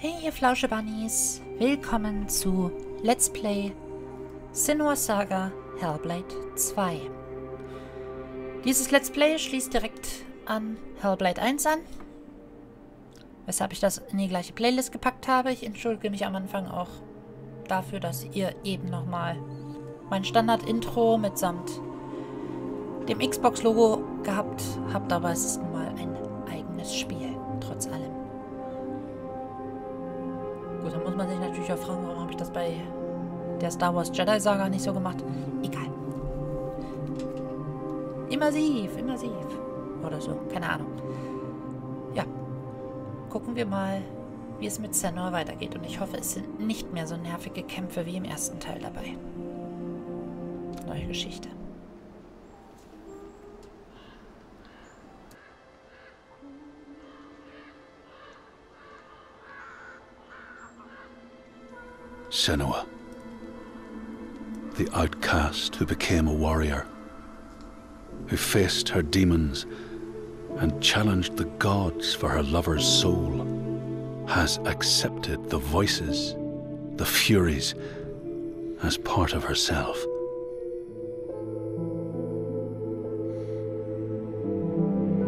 Hey ihr Flauschebunnies, willkommen zu Let's Play Senua Saga Hellblade 2. Dieses Let's Play schließt direkt an Hellblade 1 an, weshalb ich das in die gleiche Playlist gepackt habe. Ich entschuldige mich am Anfang auch dafür, dass ihr eben nochmal mein Standard-Intro mitsamt dem Xbox-Logo gehabt habt, aber es ist nun mal ein eigenes Spiel, trotz allem. Gut, dann muss man sich natürlich auch fragen, warum habe ich das bei der Star Wars Jedi Saga nicht so gemacht. Egal. Immersiv. Oder so, keine Ahnung. Ja, gucken wir mal, wie es mit Senua weitergeht. Und ich hoffe, es sind nicht mehr so nervige Kämpfe wie im ersten Teil dabei. Neue Geschichte. Senua, the outcast who became a warrior, who faced her demons and challenged the gods for her lover's soul, has accepted the voices, the Furies, as part of herself.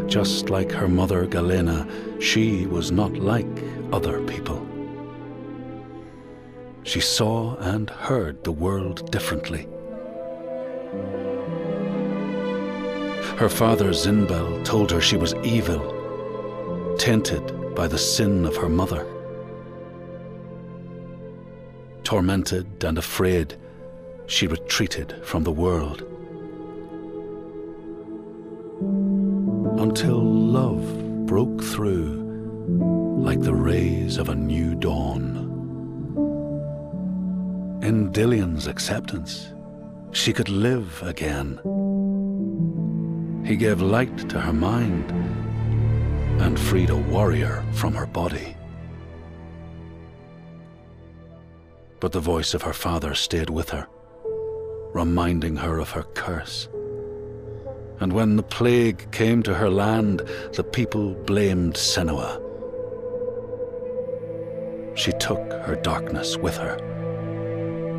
Just like her mother Galena, she was not like other people. She saw and heard the world differently. Her father Zinbel told her she was evil, tainted by the sin of her mother. Tormented and afraid, she retreated from the world. Until love broke through like the rays of a new dawn. In Dillion's acceptance, she could live again. He gave light to her mind and freed a warrior from her body. But the voice of her father stayed with her, reminding her of her curse. And when the plague came to her land, the people blamed Senua. She took her darkness with her,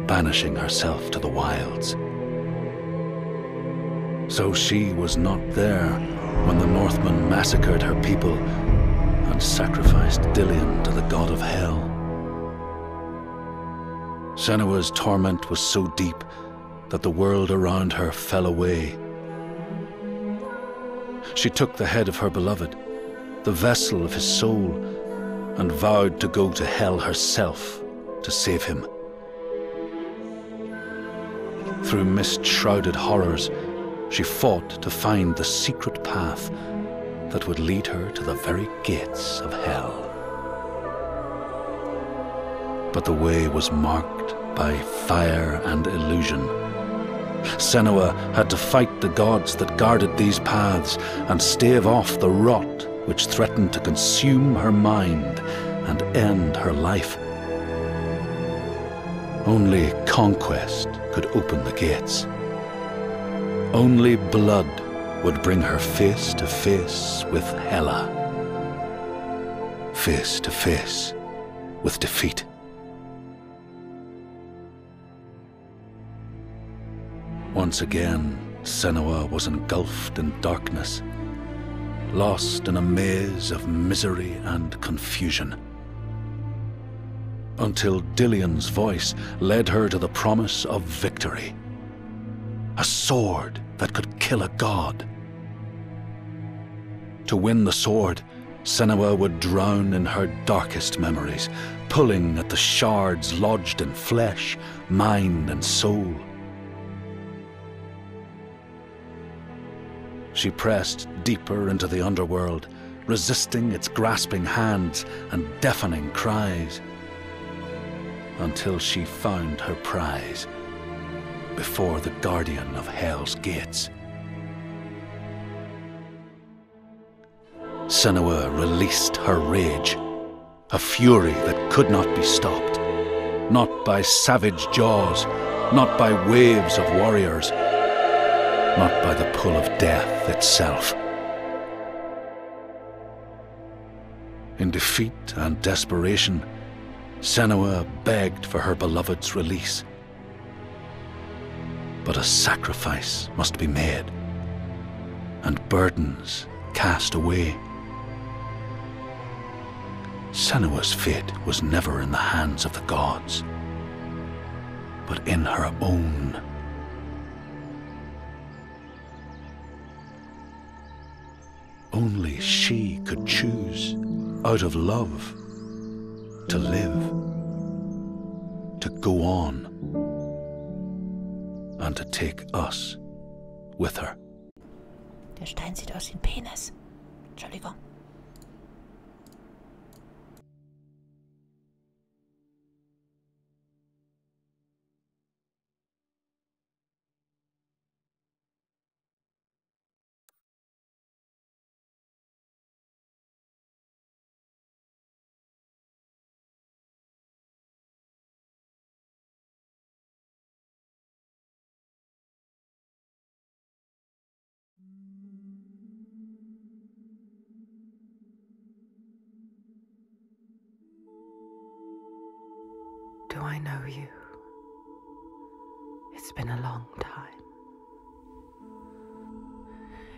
banishing herself to the wilds. So she was not there when the Northmen massacred her people and sacrificed Dillion to the god of hell. Senua's torment was so deep that the world around her fell away. She took the head of her beloved, the vessel of his soul, and vowed to go to hell herself to save him. Through mist-shrouded horrors, she fought to find the secret path that would lead her to the very gates of hell. But the way was marked by fire and illusion. Senua had to fight the gods that guarded these paths and stave off the rot which threatened to consume her mind and end her life. Only conquest could open the gates. Only blood would bring her face to face with Hela. Face to face with defeat. Once again, Senua was engulfed in darkness, lost in a maze of misery and confusion, until Dillion's voice led her to the promise of victory. A sword that could kill a god. To win the sword, Senua would drown in her darkest memories, pulling at the shards lodged in flesh, mind and soul. She pressed deeper into the underworld, resisting its grasping hands and deafening cries, until she found her prize before the guardian of Hell's gates. Senua released her rage, a fury that could not be stopped, not by savage jaws, not by waves of warriors, not by the pull of death itself. In defeat and desperation, Senua begged for her beloved's release. But a sacrifice must be made, and burdens cast away. Senua's fate was never in the hands of the gods, but in her own. Only she could choose, out of love, to live, to go on, and to take us with her. Der Stein sieht aus wie ein Penis. Entschuldigung. Do I know you? It's been a long time.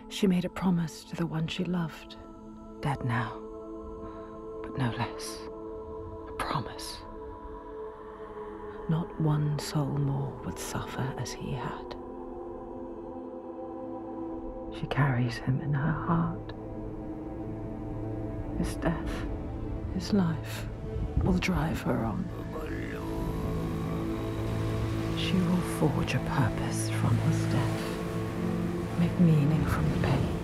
She made a promise to the one she loved, dead now, but no less. A promise. Not one soul more would suffer as he had. She carries him in her heart. His death, his life, will drive her on. She will forge a purpose from his death, make meaning from the pain.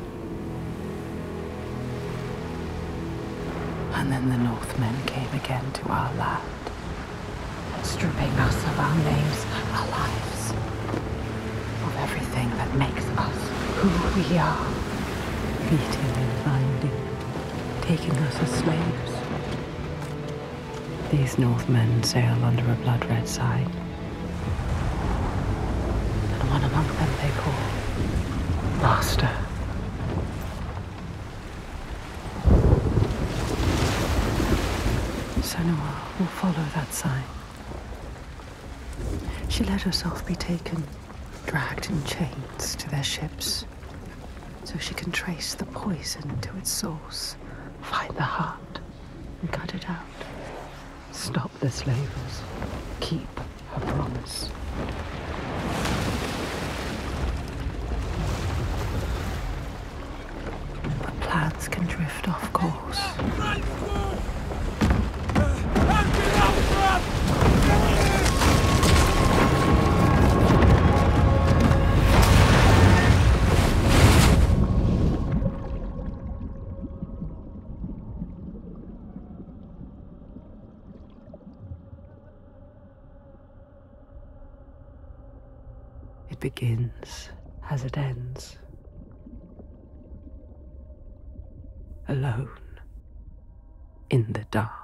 And then the Northmen came again to our land, stripping us of our names, our lives, of everything that makes us who we are, beating and binding, taking us as slaves. These Northmen sail under a blood-red sign, and one among them they call Master. Senua will follow that sign. She let herself be taken, dragged in chains to their ships, so she can trace the poison to its source, find the heart, and cut it out. Stop the slavers. Keep her promise. But plans can drift off course. Begins as it ends. Alone in the dark.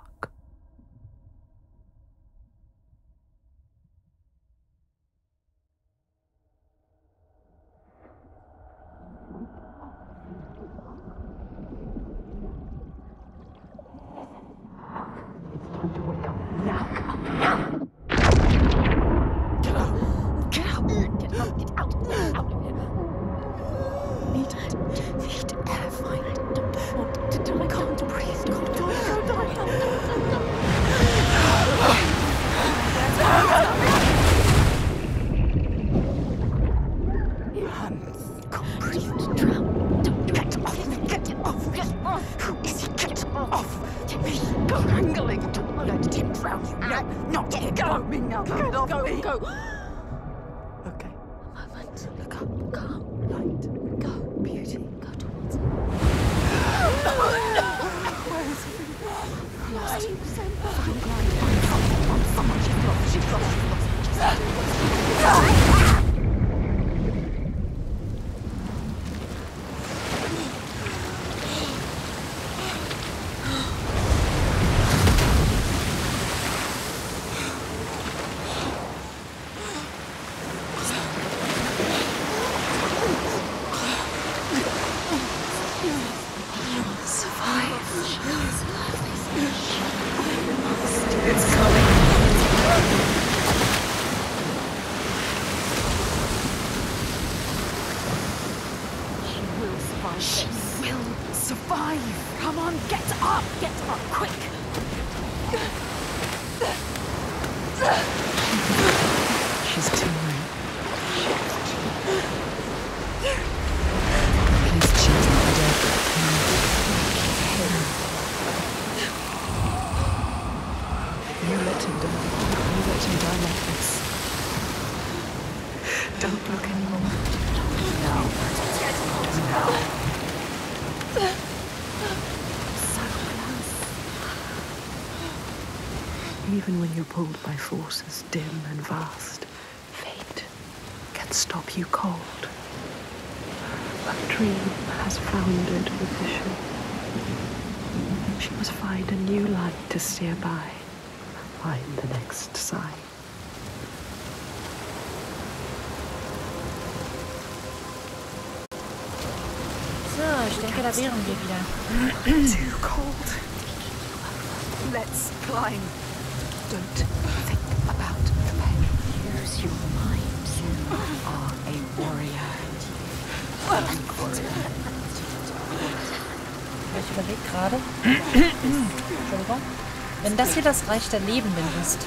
Come on, get up, quick! She's too late. Please choose my death. You let him die. You let him die like this. Don't look anymore. No. No. Even when you're pulled by forces dim and vast, fate can stop you cold. A dream has foundered with vision. She must find a new light to steer by, find the next sign. So, ich denke, da wären wir wieder. Too cold. Let's climb. Don't think about the pain. Use your mind. You are a warrior. Ich überlege gerade. Entschuldigung. Wenn das hier das Reich der Lebenden ist,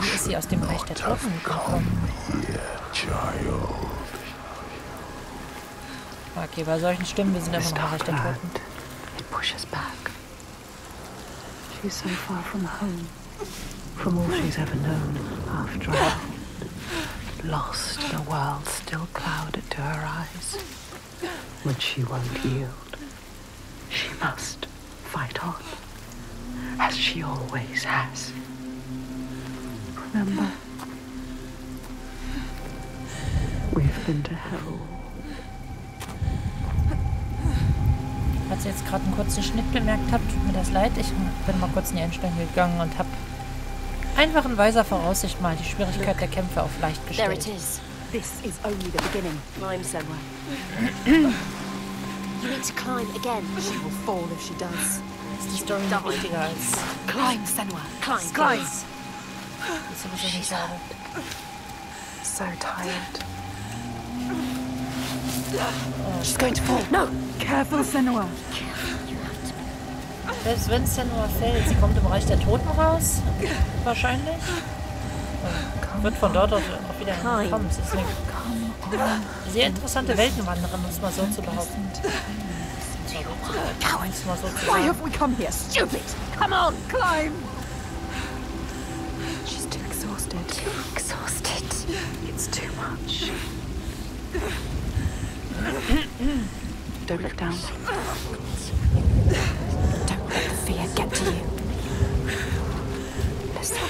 wie ist sie aus dem Reich der Toten gekommen? Okay, bei solchen Stimmen, wir sind immer noch im Reich der Toten. She's so far from home, from all she's ever known, half drowned, lost in a world still clouded to her eyes. When she won't yield, she must fight on, as she always has. Remember, we've been to hell. Falls ihr jetzt gerade einen kurzen Schnitt bemerkt habt, tut mir das leid. Ich bin mal kurz in die Einstellung gegangen und habe einfach in weiser Voraussicht mal die Schwierigkeit der Kämpfe auf leicht gestellt. Ist die Story noch wichtiger als... Climb, Senua! Climb! Climb! Das ist sowieso nicht sagen. So tired. She's going to fall. No! Careful, Senua. Selbst wenn Senua fällt, sie kommt im Reich der Toten raus. Wahrscheinlich. Wird von dort aus auch wieder kommen. Sie ist eine sehr interessante Weltenwanderin, um es mal so zu behaupten. Why have we come here, stupid? Come on, climb! She's too exhausted. Too exhausted. It's too much. Don't look down. Don't let the fear get to you. Listen.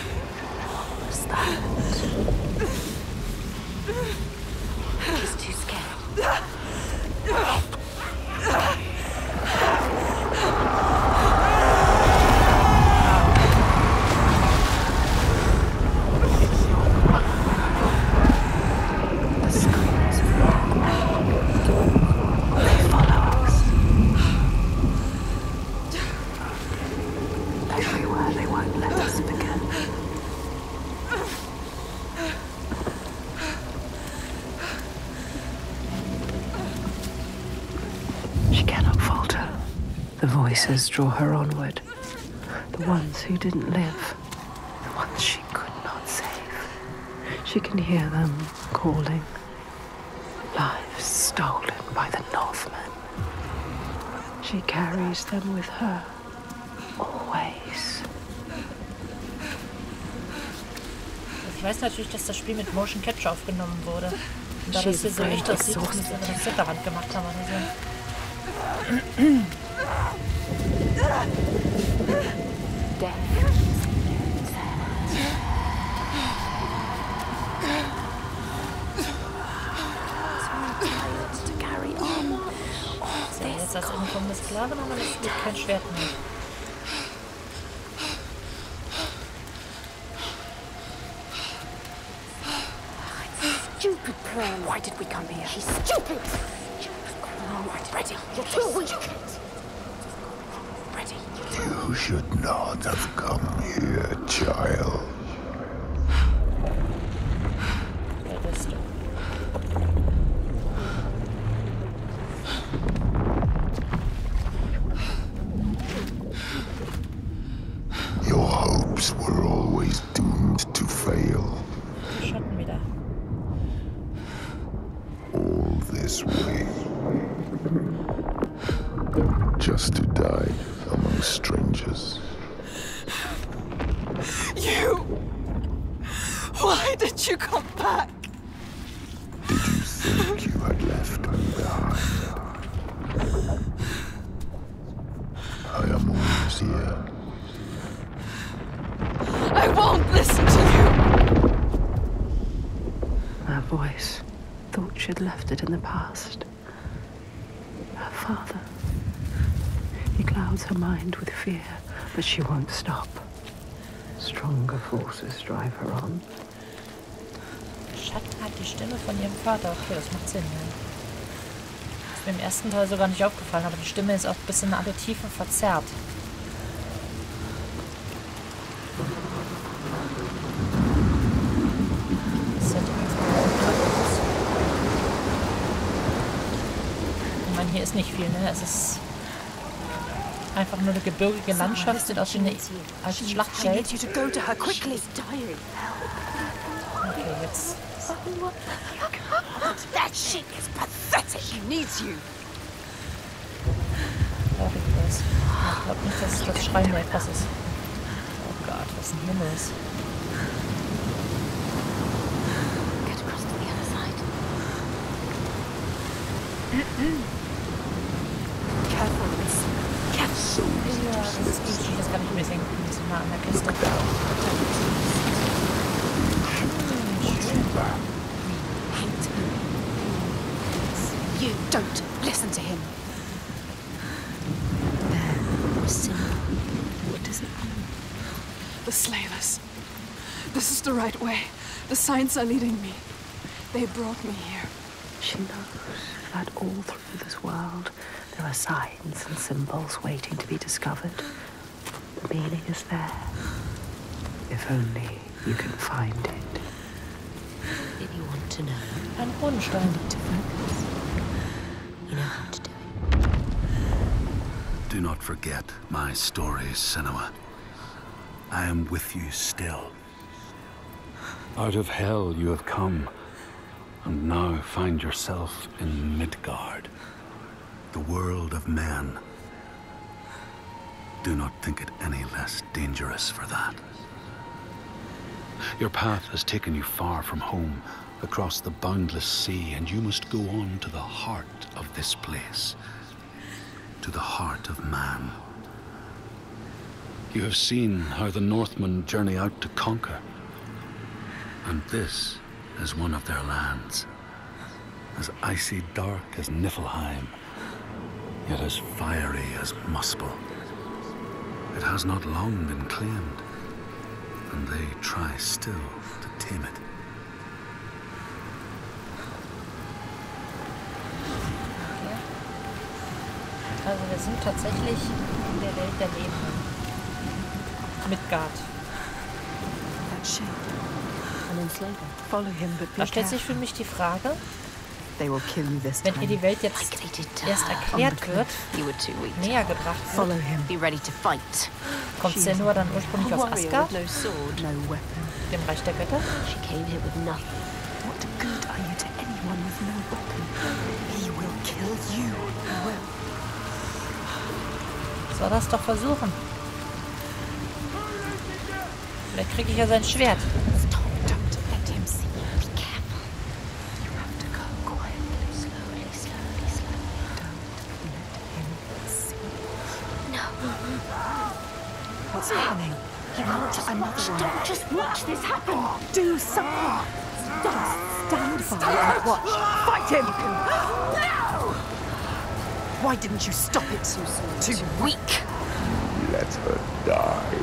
What was that? He's too scared. Voices draw her onward. The ones who didn't live. The ones she could not save. She can hear them calling. Lives stolen by the Northmen. She carries them with her. Always. Ich weiß natürlich, dass das Spiel mit Motion Capture aufgenommen wurde. Und da das hier so echt aussieht, dass wir das mit der Hand gemacht haben. Also. So, jetzt das Ankommen des Sklaven, aber das gibt kein Schwert mehr. Stupid plan. Why did we come here? She's stupid. Ready? You're too weak. You should not have come here, child. Ships were always doomed to fail. Schatten wieder. All this way. Just to die among strangers. You! Why did you come back? Did you think you had left me behind? I am always here. I won't listen to you! Her voice. Thought she'd left it in the past. Her father. He clouds her mind with fear, but she won't stop. Stronger forces drive her on. Schatten hat die Stimme von ihrem Vater. Okay, das macht Sinn, ja. Ist mir im ersten Teil sogar nicht aufgefallen, aber die Stimme ist auch ein bisschen in alle Tiefe verzerrt. Ich meine, hier ist nicht viel, ne? Es ist einfach nur eine gebirgige Landschaft, sieht aus wie eine alte Schlachtfeld. Okay, jetzt. That shit is pathetic. She needs you. Ich glaube nicht, dass das Schreien mehr krass ist. Oh Gott, was ist denn hier los? Get across to the other side. Careful, Miss. Careful. Ja, das kann ich mir denken. Das ist nah an der Kiste. You don't listen to him. There was sin. What does it mean? The slavers. This is the right way. The signs are leading me. They brought me here. She knows that all through this world there are signs and symbols waiting to be discovered. The meaning is there. If only you can find it. If you want to know, ein Hohenstein. You know how to do it. Do not forget my story, Senua. I am with you still. Out of hell you have come, and now find yourself in Midgard, the world of men. Do not think it any less dangerous for that. Your path has taken you far from home, across the boundless sea, and you must go on to the heart of this place, to the heart of man. You have seen how the Northmen journey out to conquer, and this is one of their lands, as icy dark as Niflheim, yet as fiery as Muspel. It has not long been claimed, and they try still to tame it. Okay. Also wir sind tatsächlich in der Welt der Lebenden. Midgard. Da stellt sich für mich die Frage, wenn ihr die Welt jetzt erst erklärt wird, näher gebracht wird, kommt Senua dann ursprünglich aus Asgard, dem Reich der Götter? Soll das doch versuchen. Vielleicht kriege ich ja sein Schwert. What's happening? You want to unlock. Don't just watch this happen. Do something. Stand by and watch. Fight him. No! Why didn't you stop it so soon? Too weak. Let her die.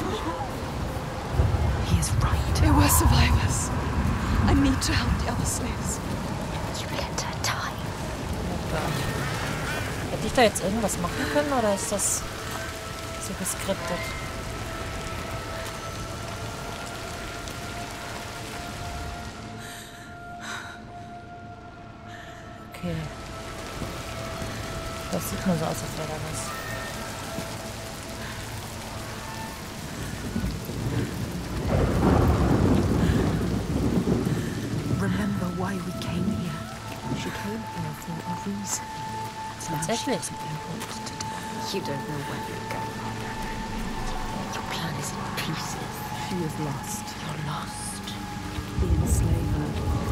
He is right. There were survivors. I need to help the other slaves. You let her die. Hätte ich da jetzt irgendwas machen können oder ist das so geskriptet? Okay. Das sieht nur so aus, als wäre da was. Cedric's been haunted today. You don't know where you're going on. Your plan is in pieces. You have lost. You're lost. The enslaver,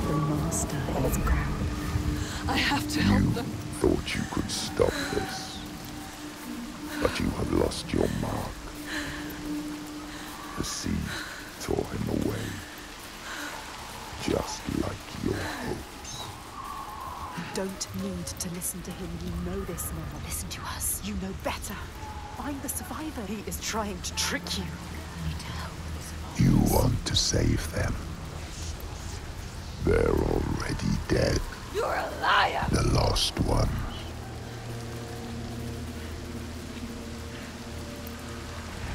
the master, is gone. I have to help them. You thought you could stop this, but you have lost your mark. The sea tore him away, just like your hopes. You don't need to listen to him. You know this now. Listen to us. You know better. Find the survivor. He is trying to trick you. You need to help the survivors. You want to save them. They're already dead. You're a liar. The lost ones.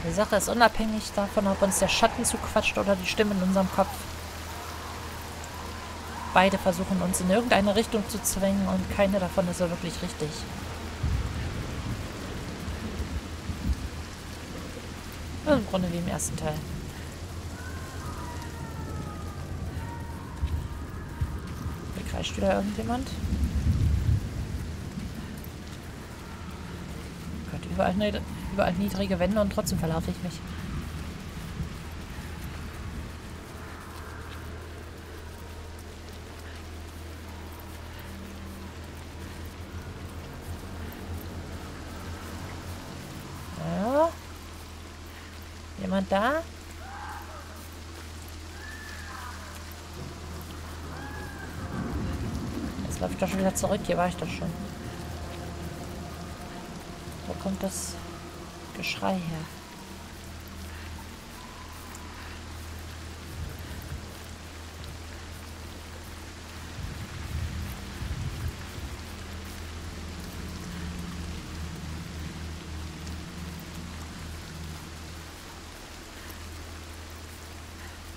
Die Sache ist unabhängig davon, ob uns der Schatten zuquatscht oder die Stimme in unserem Kopf. Beide versuchen uns in irgendeine Richtung zu zwängen und keine davon ist ja wirklich richtig. Also im Grunde wie im ersten Teil. Hier kreischt wieder irgendjemand. Gott, überall niedrige Wände und trotzdem verlaufe ich mich. Ja. Jemand da? Jetzt laufe ich doch schon wieder zurück. Hier war ich doch schon. Wo kommt das Geschrei her?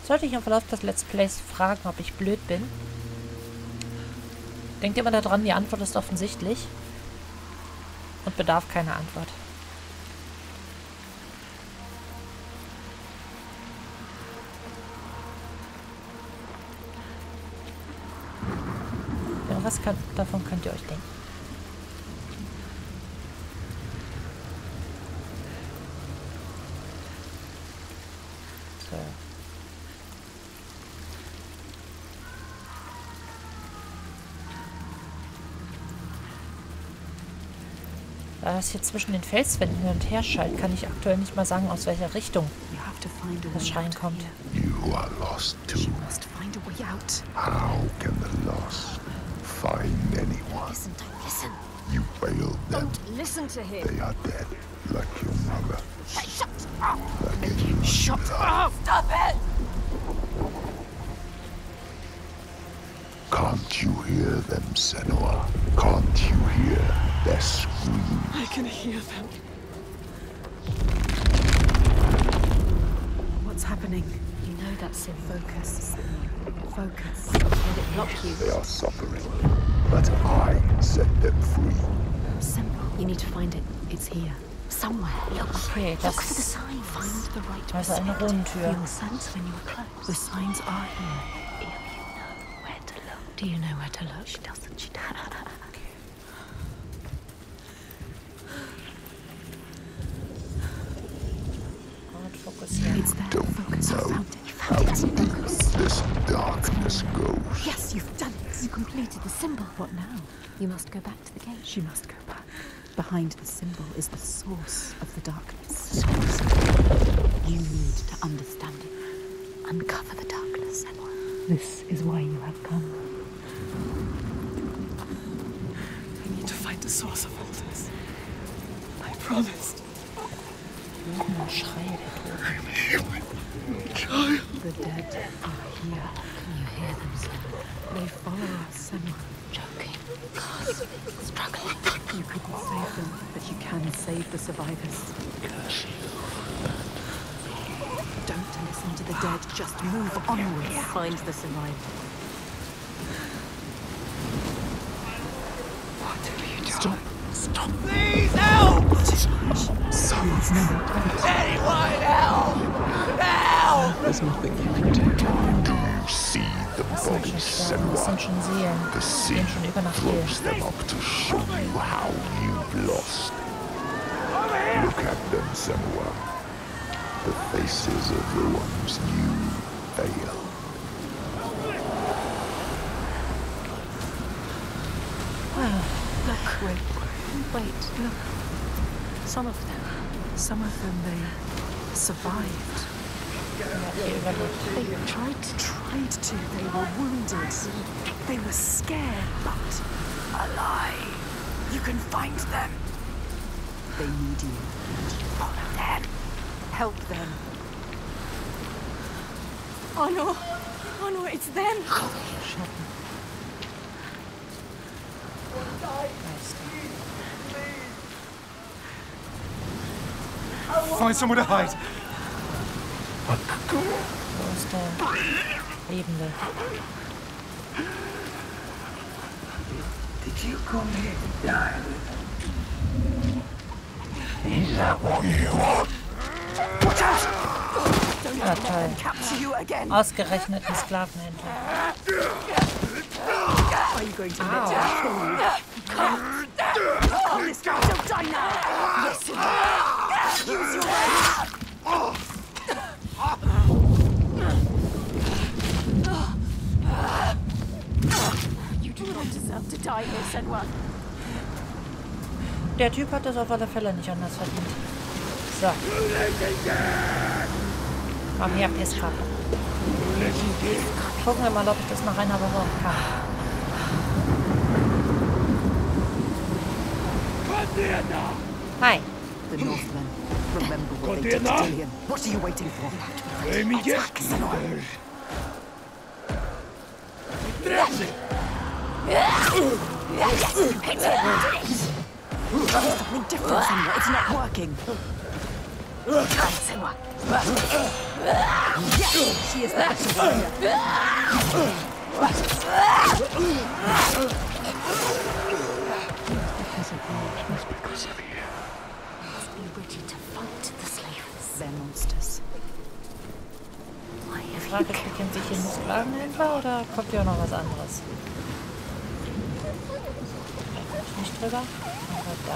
Sollte ich im Verlauf des Let's Plays fragen, ob ich blöd bin? Denkt immer daran, die Antwort ist offensichtlich und bedarf keiner Antwort. Was davon könnt ihr euch denken? So. Da es hier zwischen den Felswänden hin und her schallt, kann ich aktuell nicht mal sagen, aus welcher Richtung das Schreien kommt. You are lost too. You must find a way out. How can the lost find anyone? Listen. You failed them. Don't listen to him. They are dead, like your mother. Hey, shut up! Shut up! Stop it! Can't you hear them, Senua? Can't you hear their screams? I can hear them. What's happening? You know that's in focus. Focus. Let it block you. They are suffering, but I set them free. Simple. You need to find it. It's here. Somewhere. Okay, look for the signs. Find the right perspective. You'll sense when you're close. The signs are here. If you know where to look. Do you know where to look? She doesn't. She doesn't. What now? You must go back to the gate. She must go back. Behind the symbol is the source of the darkness. You need to understand it. Uncover the darkness, Senua. This is why you have come. I need to find the source of all this. I promised. The dead are here. Can you hear them, Senua? They follow us, Senua. Joking. Struggling. You couldn't save them, but you can save the survivors. Don't listen to the dead, just move onwards. Find the survivor. What have you done? Stop. Stop. Please help! Someone's not. Anyone help! Help! There's nothing you can do. Do you see Das sind schon Sterben, das sind schon Seelen, die gehen schon über nach hier. Wait, look. Some of them, they survived. They tried to. They were wounded. They were scared, but alive. You can find them. They need you. Follow them. Help them. Oh no, it's them. Find somewhere to hide. Wo ist der Lebende? Did you come here to die? Is that what you want? Ah, toll. Ausgerechnet ein Sklavenhändler. Are you going to let it? Don't die now. Yes, you do. Use your way. You do not deserve to die here, Senua. Der Typ hat das auf alle Fälle nicht anders verdient. So. Komm her, Pisska. Gucken wir mal, ob ich das nach einer Woche kann. Hi. The Northmen. Remember what they did to him. What are you waiting for? It's something different, Senua. It's not working. Senua. Yes, she is that. Ich frage, beginnt sich hier nur Sklavenhändler oder kommt hier auch noch was anderes? Nicht drüber? Aber da.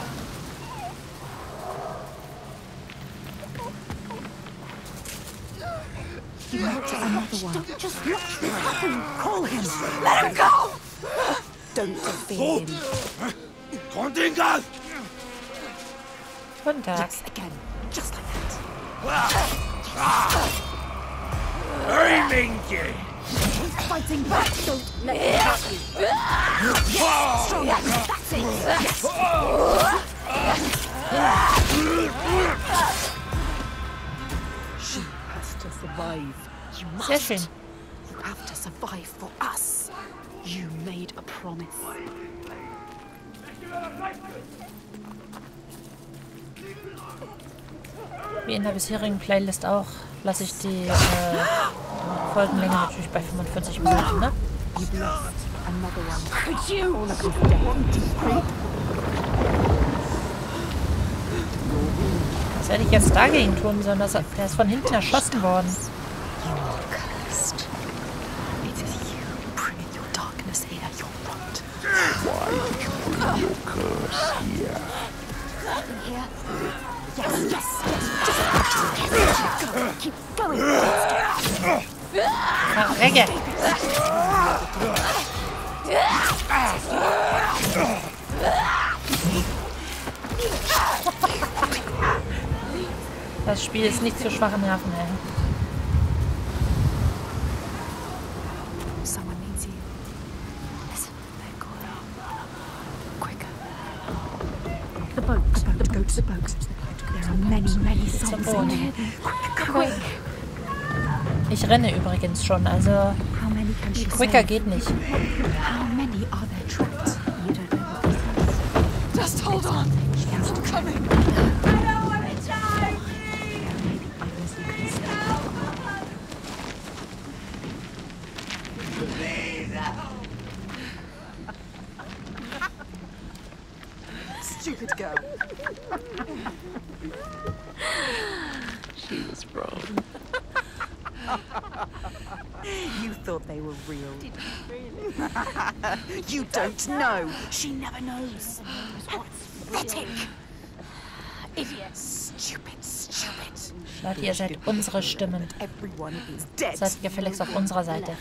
You have to another one. Don't just look at this happen. Call him. Let him go! Don't defeat him. Kontingas! Guten Tag. Yes, again. Just like that. He's fighting back, don't let him hurt you. Yes, strong, that's it. Yes. She has to survive. You must. You have to survive for us. You made a promise. Wie in der bisherigen Playlist auch, lasse ich die Folgenlänge natürlich bei 45 Minuten, ne? Was werde ich jetzt dagegen tun, sondern der ist von hinten erschossen worden. Verrecke! Das Spiel ist nicht für schwache Nerven, ey. Ich renne übrigens schon, also quicker geht nicht. Stupid girl. She was wrong. thought they were real. Did you really? You don't know. She never knows. Pathetic. Idiot. Stupid, stupid. Leute, ihr seid unsere Stimmen. Seid gefälligst auf unserer Seite.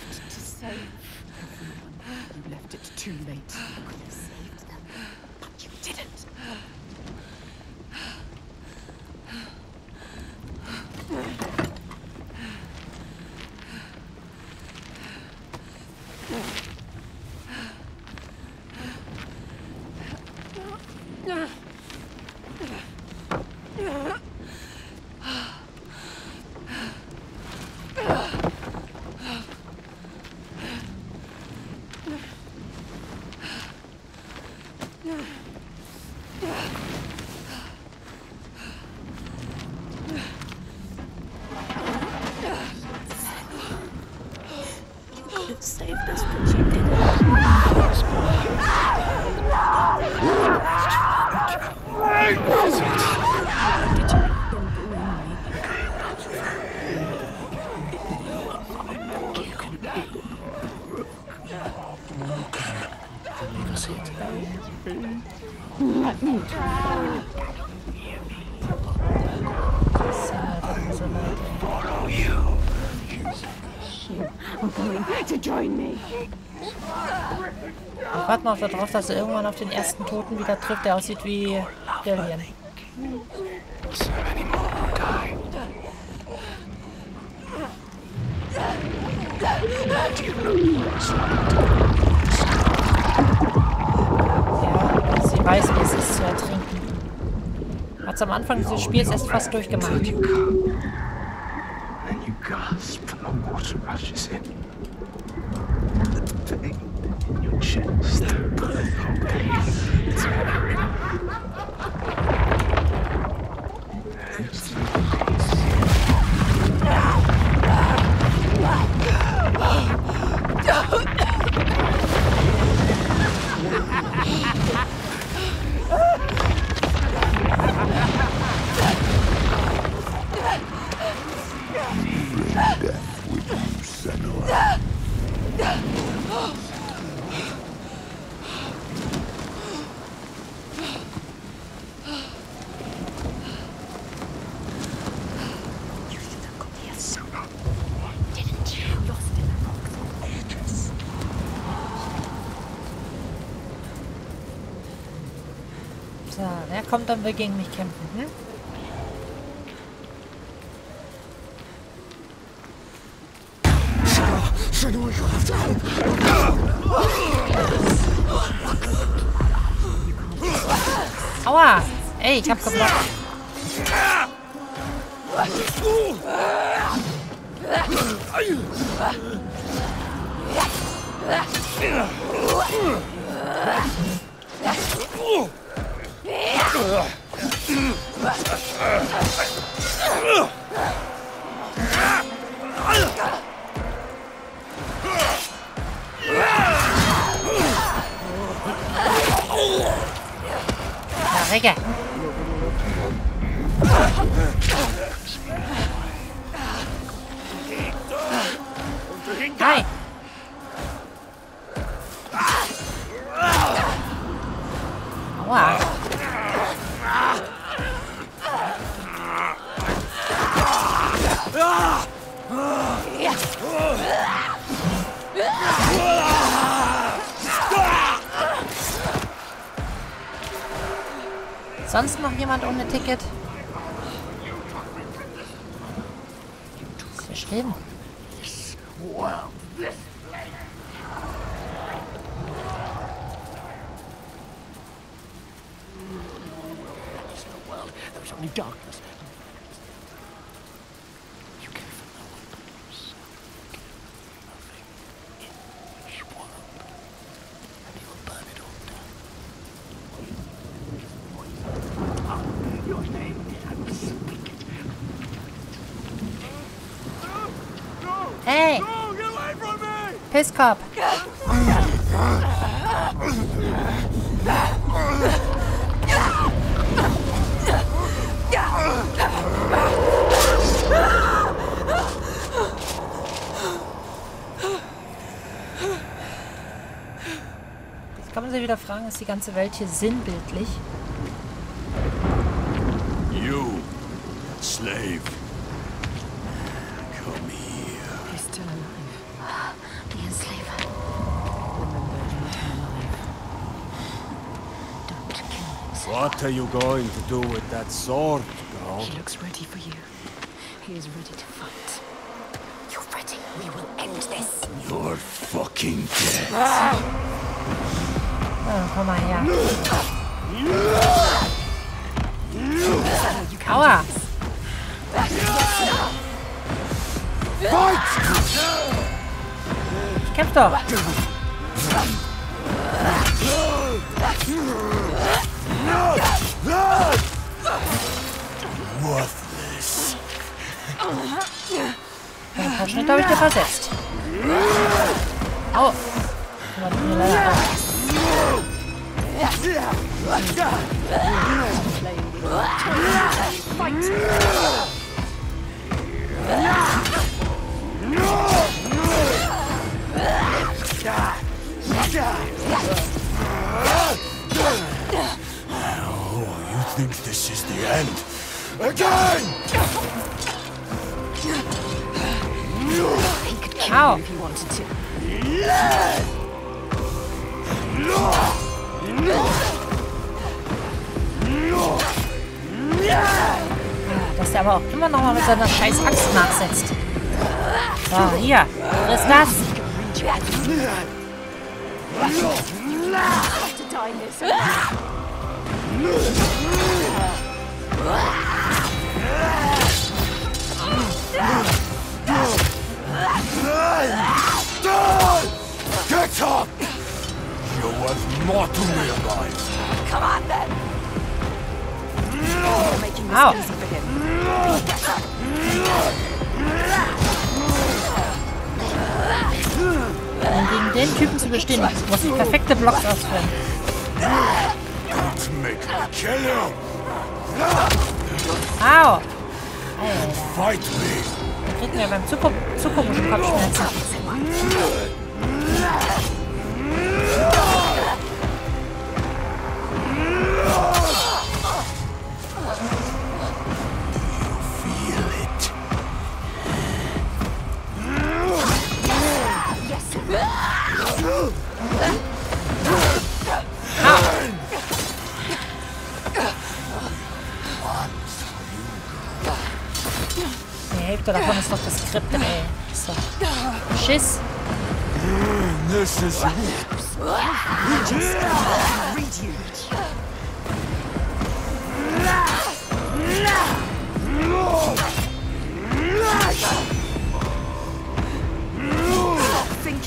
Warte mal darauf, dass er irgendwann auf den ersten Toten wieder trifft, der aussieht wie Gillian. Ja, sie weiß, wie es ist zu ertrinken. Hat es am Anfang dieses Spiels erst fast durchgemacht. Kommt, dann will gegen mich kämpfen, ne? Aua! Ey, ich hab geblockt. Regga. Hi. Aua. Sonst noch jemand ohne Ticket? Das ist schlimm. Hey! Pisskopf! Sie wieder fragen, ist die ganze Welt hier sinnbildlich? You, slave. Come here. He's still alive. The enslaver. Don't kill him. What are you going to do with that sword, girl? He looks ready for you. He is ready to fight. You're ready. We will end this. You're fucking dead. Oh, komm mal her. Aua! Ich kämpf doch! Worthless! Den Verschnitt habe ich dir versetzt. Au! Oh, you think this is the end? Again! He could kill you if he wanted to. Dass der aber auch immer noch mal mit seiner scheiß Axt nachsetzt. So, hier. Riss das. Get up! You're worth more to me alive. Come on then. You're making this easy for him. Um gegen den Typen zu bestehen, muss ich perfekte Blocks ausführen. Don't make me kill you. Au! Fight me. Wir kriegen ja beim Zugucken schon Kopfschmerzen. Davon ist doch das Skript, ey. So. Schiss.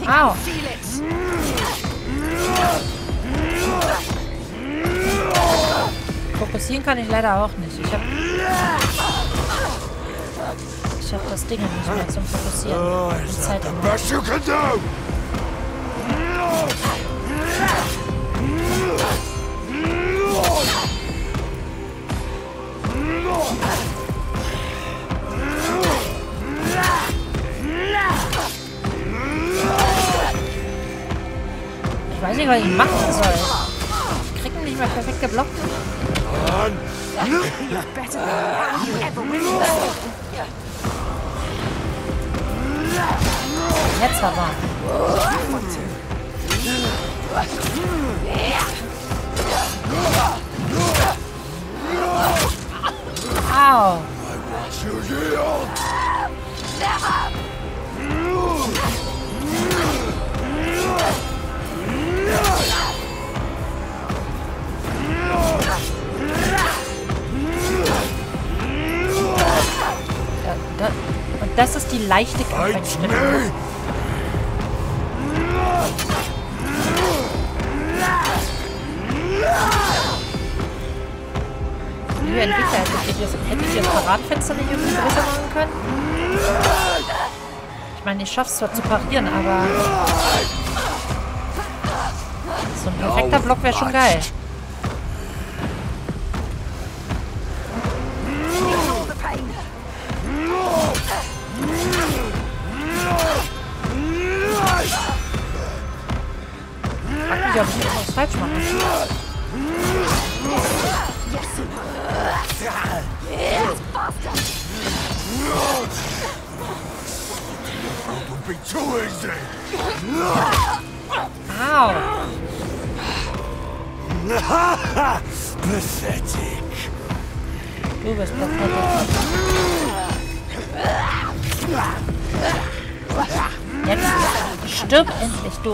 Au. Fokussieren kann ich leider auch nicht. Ich hab das Ding nicht mehr zum Fokussieren. Ich weiß nicht, was ich machen soll. Ich krieg ihn nicht mehr perfekt geblockt. Jetzt aber. Au. Und das ist die leichte Kampfeinstellung. Liebe Entwickler, hätte ich das Paratfenster nicht irgendwie besser machen können? Ich meine, ich schaffe es zwar zu parieren, aber so ein perfekter Block wäre schon geil. Ich frage mich, ob ich irgendwas falsch mache. Too easy. Ow. Pathetic. Du bist pathetic. Jetzt stirb endlich, du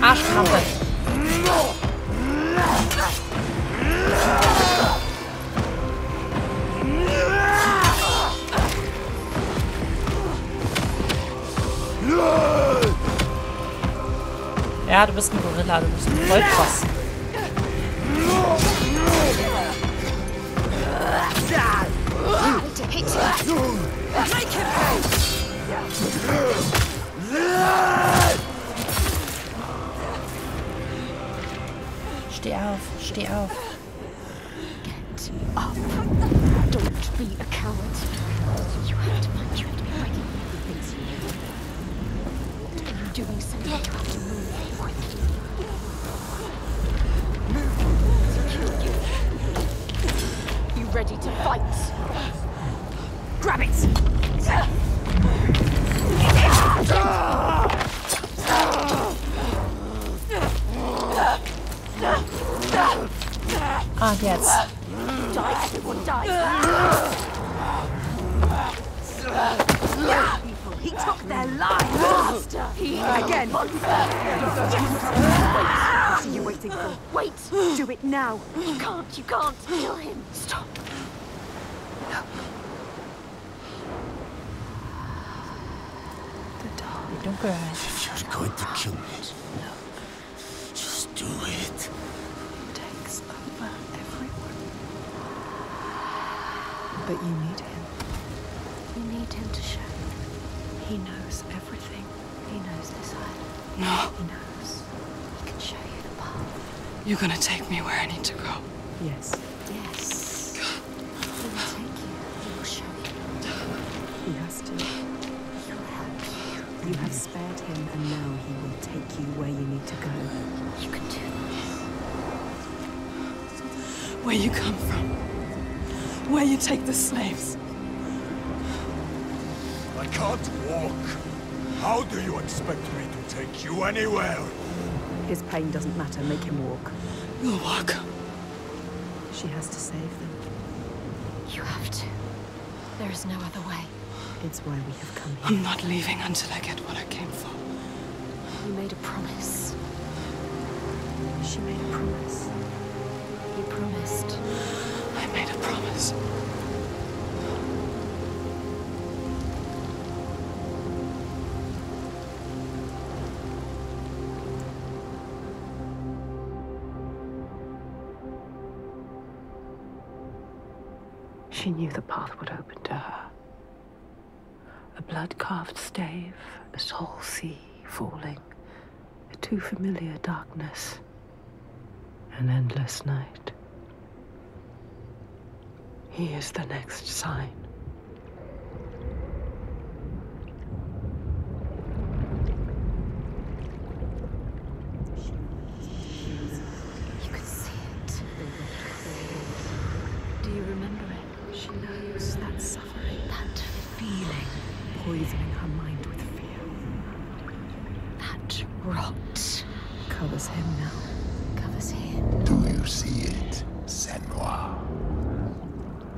Arschkrampe. Ja, du bist ein Gorilla, du bist ein Vollboss. Steh auf, steh auf. Get up. Don't be a coward. You have to mind your breaking things here. If you're doing something, you have to move forward. Move. You ready to fight? Grab it! Ah, jetzt. Dunkelheit. You're going to kill me. No. Just do it. Takes over everyone. But you need him. You need him to show. He knows everything. He knows this island. No. He knows. He can show you the path. You're gonna take me where I need to go. Yes. Yes. God. He will take you. He will show you. He has to. You have spared him, and now he will take you where you need to go. You can do this. Where you come from. Where you take the slaves. I can't walk. How do you expect me to take you anywhere? His pain doesn't matter. Make him walk. You'll walk. She has to save them. You have to. There is no other way. It's why we have come here. I'm not leaving until I get what I came for. You made a promise. She made a promise. You promised. I made a promise. She knew the path would open to her. A blood-carved stave, a soul sea falling, a too familiar darkness, an endless night. He is the next sign. You could see it. Do you remember it? She knows that suffering, that feeling. Poisoning her mind with fear. That rot covers him now. Covers him. Do you see it, Senua?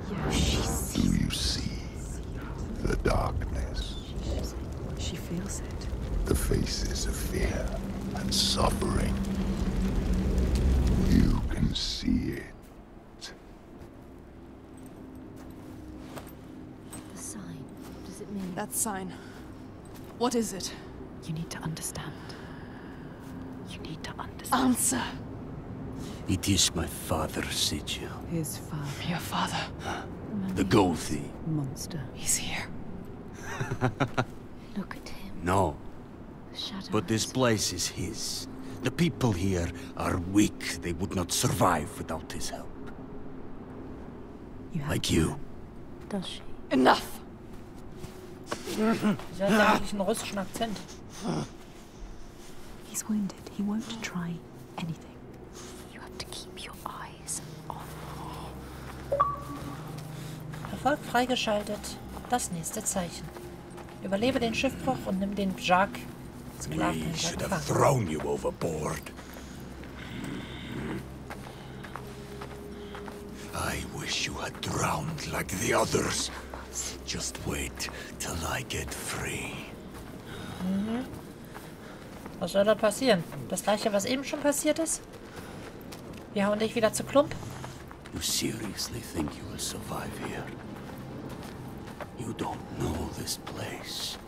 Yes. She sees. Do you see the darkness? She feels it. The faces of fear and suffering. You can see it. That sign. What is it? You need to understand. You need to understand. Answer! It is my father's sigil. His father. Your father? The Golthi. Monster. He's here. Look at him. No. The shadow. But this place is his. The people here are weak. They would not survive without his help. You have like you. Does she? Enough! Sie hat eigentlich einen russischen Akzent. He's wounded. He won't try anything. You have to keep your eyes off. Erfolg freigeschaltet. Das nächste Zeichen. Überlebe den Schiffbruch und nimm den Jacques Sklaven. We should have thrown you overboard. I wish you had drowned like the others. Just wait till I get free. Mhm. Was soll da passieren? Das gleiche, was eben schon passiert ist? Wir hauen dich wieder zu Klump. You seriously think you will survive here? You don't know this place.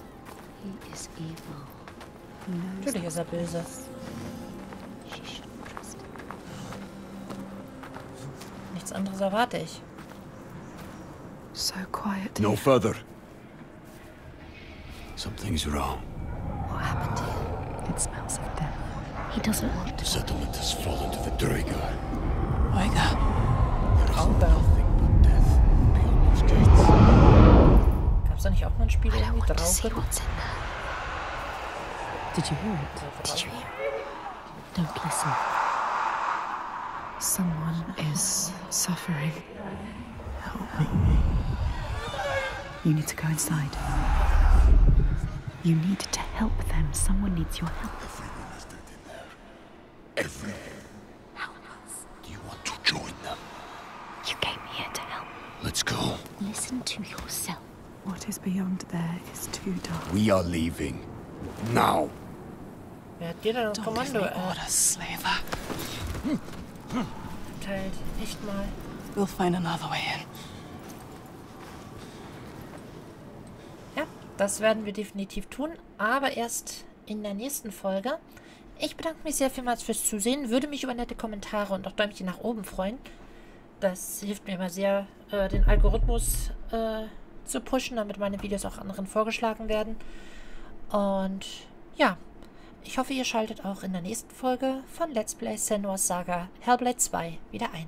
He is evil. Natürlich ist böse. Nichts anderes erwarte ich. So quiet. No further. Something's wrong. What happened here? It smells of death. He doesn't want to. The settlement has fallen to the Draeger. Wake up. There is nothing but death beyond those gates. Gab's da nicht auch mal ein Spiel irgendwie drauf? Did you hear it? Did you hear it? Don't listen. Someone is suffering. Help me. You need to go inside. You need to help them. Someone needs your help. Everyone is dead in there. Everyone. Help us. Do you want to join them? You came here to help. Let's go. Listen to yourself. What is beyond there is too dark. We are leaving. Now. Wer hat dir denn das Kommando Slaver. Teilt nicht mal. We'll find another way in. Ja, das werden wir definitiv tun, aber erst in der nächsten Folge. Ich bedanke mich sehr vielmals fürs Zusehen, würde mich über nette Kommentare und auch Däumchen nach oben freuen. Das hilft mir immer sehr, den Algorithmus zu pushen, damit meine Videos auch anderen vorgeschlagen werden. Und ja, ich hoffe, ihr schaltet auch in der nächsten Folge von Let's Play Senua's Saga Hellblade 2 wieder ein.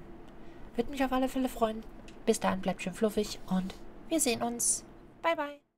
Würde mich auf alle Fälle freuen. Bis dahin, bleibt schön fluffig und wir sehen uns. Bye, bye.